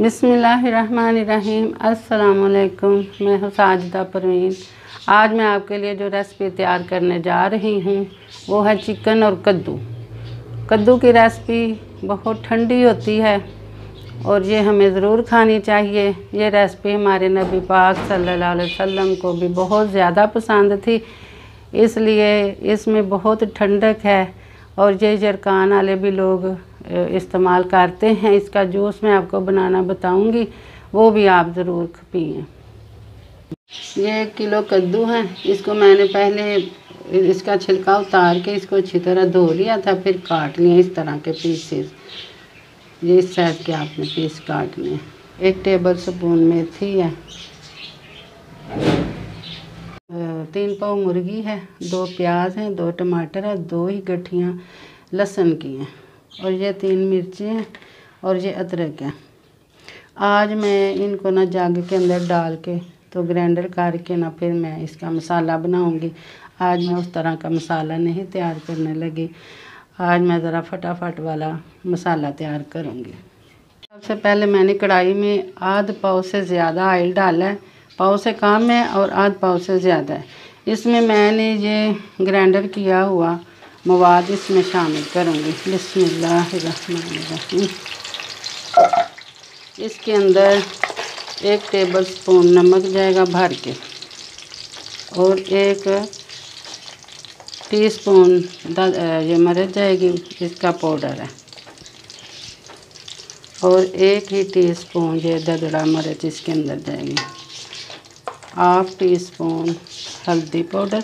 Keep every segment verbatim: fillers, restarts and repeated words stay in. बिस्मिल्लाहिर्रहमानिर्रहीम। अस्सलामुअलैकुम। मैं हूँ साजदा परवीन। आज मैं आपके लिए जो रेसिपी तैयार करने जा रही हूँ वो है चिकन और कद्दू। कद्दू की रेसिपी बहुत ठंडी होती है और ये हमें ज़रूर खानी चाहिए। ये रेसिपी हमारे नबी पाक सल्लल्लाहु अलैहि वसल्लम को भी बहुत ज़्यादा पसंद थी, इसलिए इसमें बहुत ठंडक है और ये जरकान वाले भी लोग इस्तेमाल करते हैं। इसका जूस मैं आपको बनाना बताऊंगी, वो भी आप ज़रूर पिएँ। ये एक किलो कद्दू है, इसको मैंने पहले इसका छिलका उतार के इसको अच्छी तरह धो लिया था, फिर काट लिया इस तरह के पीसेस। ये इस साइज़ के आपने पीस काट लिए। एक टेबल स्पून मेथी है, तीन पाव मुर्गी है, दो प्याज हैं, दो टमाटर है, दो ही गठियाँ लहसुन की हैं और ये तीन मिर्ची हैं और ये अदरक है। आज मैं इनको ना जाग के अंदर डाल के तो ग्राइंडर करके ना फिर मैं इसका मसाला बनाऊंगी। आज मैं उस तरह का मसाला नहीं तैयार करने लगी। आज मैं ज़रा फटाफट वाला मसाला तैयार करूंगी। सबसे पहले मैंने कढ़ाई में आध पाव से ज़्यादा ऑयल डाला है, पाव से कम है और आध पाव से ज़्यादा है। इसमें मैंने ये ग्राइंडर किया हुआ मवाद इसमें शामिल करूँगी। बिस्मिल्लाहिर्रहमानिर्रहीम। इसके अंदर एक टेबल स्पून नमक जाएगा भर के और एक टीस्पून ये मिर्च जाएगी, इसका पाउडर है, और एक ही टीस्पून ये ददड़ा मिर्च इसके अंदर जाएगी, हाफ टीस्पून हल्दी पाउडर।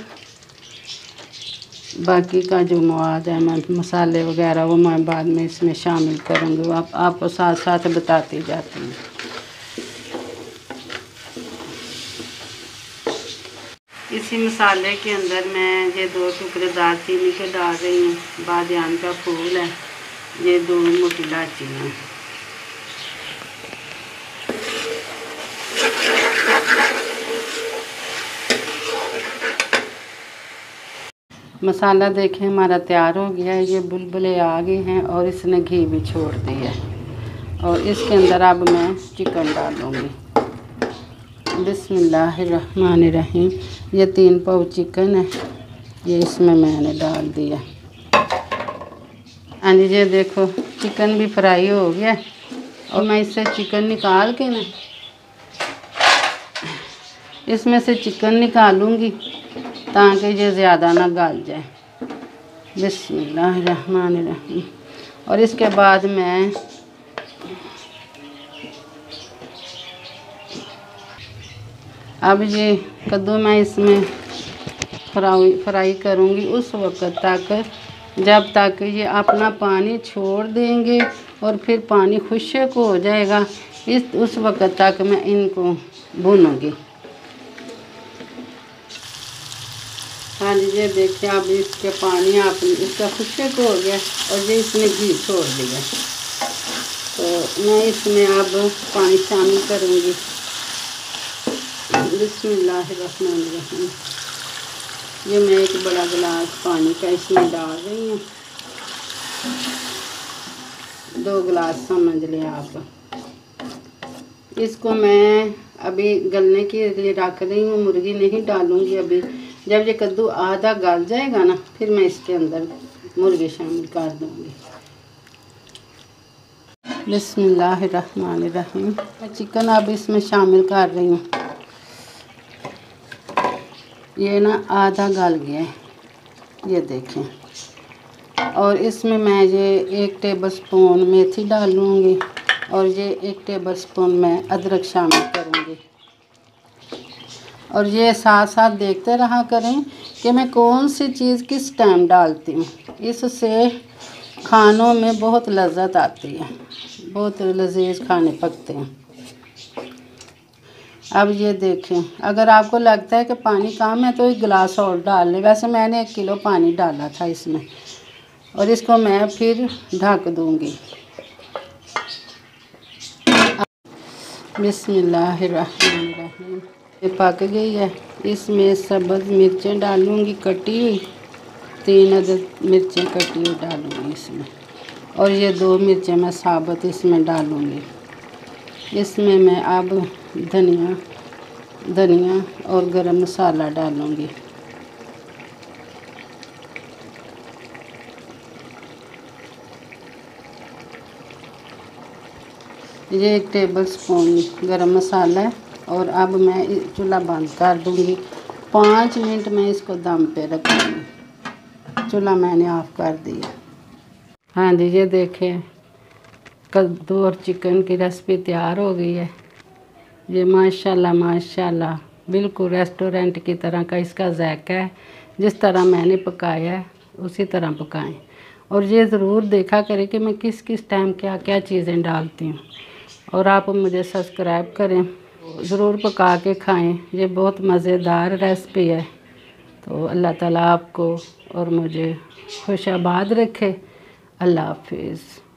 बाकी का जो मवाद है, मैं मसाले वगैरह वो मैं बाद में इसमें शामिल करूँगी, वो आप, आपको साथ साथ बताती जाती हूँ। इसी मसाले के अंदर मैं ये दो टुकड़े दालचीनी के डाल रही हूँ, बादियान का फूल है, ये दो मोटी इलायची है। मसाला देखें हमारा तैयार हो गया है। ये बुलबुले आ गए हैं और इसने घी भी छोड़ दी है और इसके अंदर अब मैं चिकन डालूँगी। बिस्मिल्लाहिर्रहमानिर्रहीम। ये तीन पाव चिकन है, ये इसमें मैंने डाल दिया। हाँ जी, ये देखो चिकन भी फ्राई हो गया और मैं इससे चिकन निकाल के ना इसमें से चिकन निकालूँगी ताकि ये ज़्यादा ना गल जाए। बिस्मिल्लाहिर्रहमानिर्रहीम। और इसके बाद मैं अब ये कद्दू मैं इसमें फ्राई फ्राई करूँगी उस वक़्त तक जब तक ये अपना पानी छोड़ देंगे और फिर पानी खुश्क हो जाएगा। इस उस वक़्त तक मैं इनको भूनूँगी। हाँ जी, ये देखिए अब इसके पानी आप इसका खुश्क हो गया और ये इसमें घी छोड़ दिया, तो मैं इसमें अब पानी शामिल करूँगी। बिस्मिल्लाहिर्रहमानिर्रहीम। ये मैं एक बड़ा गिलास पानी का इसमें डाल रही हूँ, दो गिलास समझ लें आप। इसको मैं अभी गलने के लिए रख रही हूँ, मुर्गी नहीं डालूँगी अभी। जब ये कद्दू आधा गल जाएगा ना फिर मैं इसके अंदर मुर्गे शामिल कर दूँगी। बिस्मिल्लाहिर्रहमानिर्रहीम। मैं चिकन अब इसमें शामिल कर रही हूँ। ये ना आधा गल गया है, ये देखें। और इसमें मैं ये एक टेबल स्पून मेथी डालूँगी और ये एक टेबल स्पून मैं अदरक शामिल करूँगी। और ये साथ साथ देखते रहा करें कि मैं कौन सी चीज़ किस टाइम डालती हूँ, इससे खानों में बहुत लज्जत आती है, बहुत लजीज खाने पकते हैं। अब ये देखें, अगर आपको लगता है कि पानी कम है तो एक गिलास और डाल लें। वैसे मैंने एक किलो पानी डाला था इसमें। और इसको मैं फिर ढक दूँगी। बिस्मिल्लाहिर्रहमानिर्रहीम। ये पक गई है, इसमें सब्ज़ मिर्चें डालूँगी कटी हुई, तीन अदद मिर्चें कटी हुई डालूँगी इसमें, और ये दो मिर्चें मैं साबुत इसमें डालूँगी। इसमें मैं अब धनिया धनिया और गरम मसाला डालूँगी। ये एक टेबल स्पून गर्म मसाला है। और अब मैं चूल्हा बंद कर दूँगी। पाँच मिनट में इसको दम पे रखूँगी। चूल्हा मैंने ऑफ कर दिया। हाँ जी, ये देखें, कद्दू और चिकन की रेसिपी तैयार हो गई है। ये माशाल्लाह माशाल्लाह बिल्कुल रेस्टोरेंट की तरह का इसका जायका है। जिस तरह मैंने पकाया है उसी तरह पकाएं। और ये ज़रूर देखा करें कि मैं किस किस टाइम क्या क्या चीज़ें डालती हूँ। और आप मुझे सब्सक्राइब करें, ज़रूर पका के खाएं। ये बहुत मज़ेदार रेसिपी है। तो अल्लाह ताला आपको और मुझे खुशाबाद रखे। अल्लाह हाफिज़।